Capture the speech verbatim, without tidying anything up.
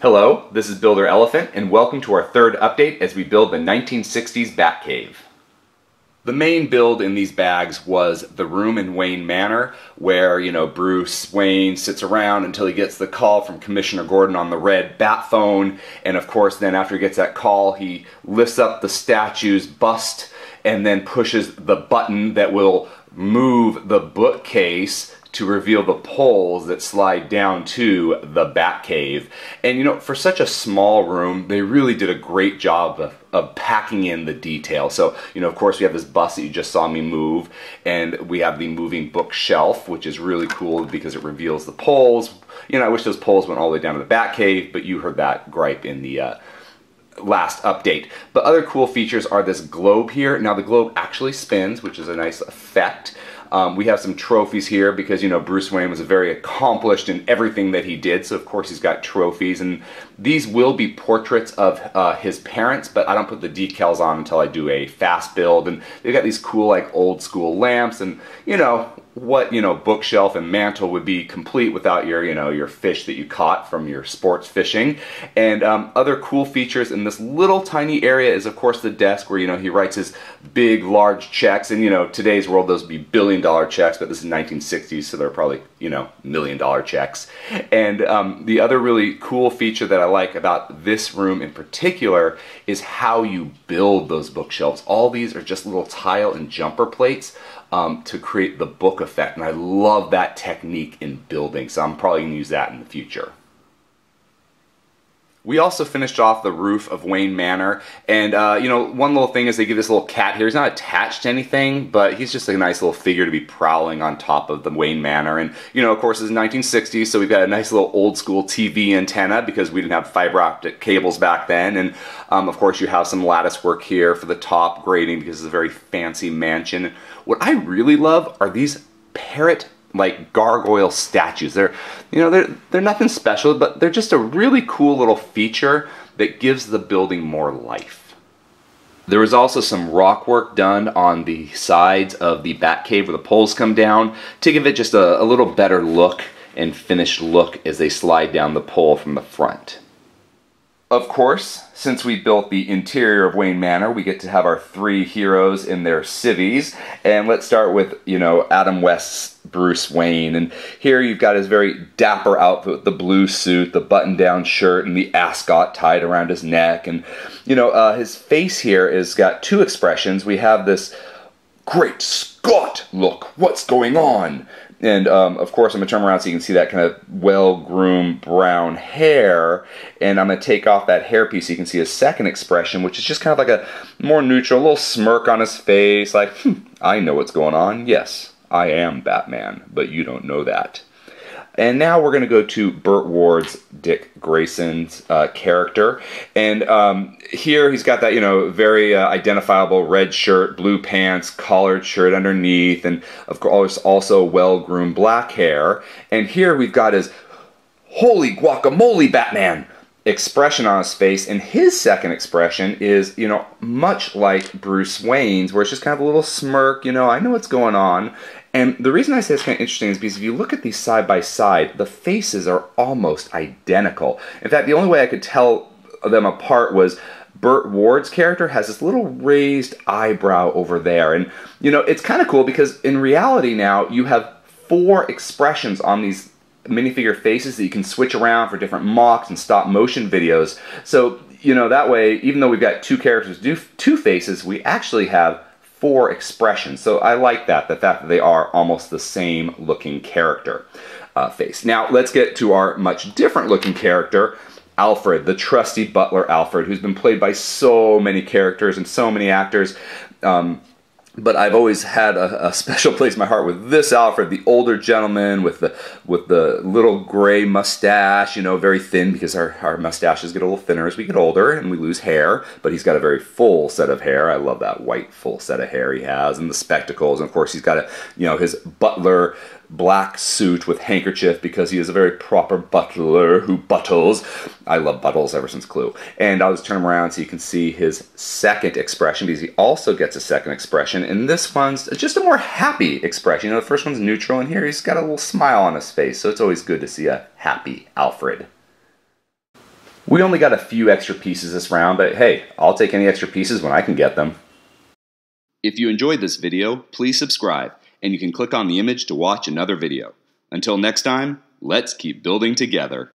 Hello, this is Builder Elephant, and welcome to our third update as we build the nineteen sixties Batcave. The main build in these bags was the room in Wayne Manor, where, you know, Bruce Wayne sits around until he gets the call from Commissioner Gordon on the red bat phone, and of course then after he gets that call, he lifts up the statue's bust and then pushes the button that will move the bookcase to reveal the poles that slide down to the Batcave. And you know, for such a small room, they really did a great job of, of packing in the detail. So, you know, of course we have this bus that you just saw me move, and we have the moving bookshelf, which is really cool because it reveals the poles. You know, I wish those poles went all the way down to the Batcave, but you heard that gripe in the uh, last update. But other cool features are this globe here. Now the globe actually spins, which is a nice effect. Um, we have some trophies here because, you know, Bruce Wayne was very accomplished in everything that he did, so of course he's got trophies, and these will be portraits of uh, his parents, but I don't put the decals on until I do a fast build. And they've got these cool, like, old school lamps, and, you know, what, you know, bookshelf and mantle would be complete without your, you know, your fish that you caught from your sports fishing. And um, other cool features in this little tiny area is, of course, the desk where, you know, he writes his big, large checks, and, you know, today's world, those would be billion dollar checks, but this is nineteen sixties, so they're probably, you know, million dollar checks. And um, the other really cool feature that I like about this room in particular is how you build those bookshelves. All these are just little tile and jumper plates um, to create the book effect, and I love that technique in building, so I'm probably going to use that in the future. We also finished off the roof of Wayne Manor, and uh, you know, one little thing is they give this little cat here. He's not attached to anything, but he's just a nice little figure to be prowling on top of the Wayne Manor. And you know, of course, it's nineteen sixties, so we've got a nice little old school T V antenna because we didn't have fiber optic cables back then. And um, of course, you have some lattice work here for the top grating because it's a very fancy mansion. What I really love are these parrot like gargoyle statues. They're, you know, they're, they're nothing special, but they're just a really cool little feature that gives the building more life. There was also some rock work done on the sides of the Batcave where the poles come down to give it just a, a little better look and finished look as they slide down the pole from the front. Of course, since we built the interior of Wayne Manor, we get to have our three heroes in their civvies. And let's start with, you know, Adam West's Bruce Wayne. And here you've got his very dapper outfit with the blue suit, the button-down shirt, and the ascot tied around his neck. And, you know, uh, his face here has got two expressions. We have this, "Great Scott, look, what's going on?" And, um, of course, I'm going to turn around so you can see that kind of well-groomed brown hair. And I'm going to take off that hair piece so you can see his second expression, which is just kind of like a more neutral, little smirk on his face. Like, hmm, I know what's going on. Yes, I am Batman, but you don't know that. And now we're going to go to Burt Ward's Dick Grayson's uh, character. And um, here he's got that, you know, very uh, identifiable red shirt, blue pants, collared shirt underneath, and of course also well-groomed black hair. And here we've got his "Holy guacamole, Batman!" expression on his face, and his second expression is, you know, much like Bruce Wayne's, where it's just kind of a little smirk, you know, I know what's going on. And the reason I say it's kind of interesting is because if you look at these side by side, the faces are almost identical. In fact, the only way I could tell them apart was Burt Ward's character has this little raised eyebrow over there. And, you know, it's kind of cool because in reality now, you have four expressions on these minifigure faces that you can switch around for different mocks and stop motion videos. So, you know, that way, even though we've got two characters do two faces, we actually have four expressions. So I like that, the fact that they are almost the same looking character uh, face. Now let's get to our much different looking character, Alfred, the trusty butler Alfred, who's been played by so many characters and so many actors. Um, But I've always had a, a special place in my heart with this Alfred, the older gentleman with the with the little gray mustache, you know, very thin because our, our mustaches get a little thinner as we get older and we lose hair. But he's got a very full set of hair. I love that white full set of hair he has, and the spectacles. And of course, he's got a, you know, his butler black suit with handkerchief because he is a very proper butler who buttles. I love buttles ever since Clue. And I'll just turn him around so you can see his second expression because he also gets a second expression, and this one's just a more happy expression. You know, the first one's neutral, and here he's got a little smile on his face, so it's always good to see a happy Alfred. We only got a few extra pieces this round, but hey, I'll take any extra pieces when I can get them. If you enjoyed this video, please subscribe, and you can click on the image to watch another video. Until next time, let's keep building together.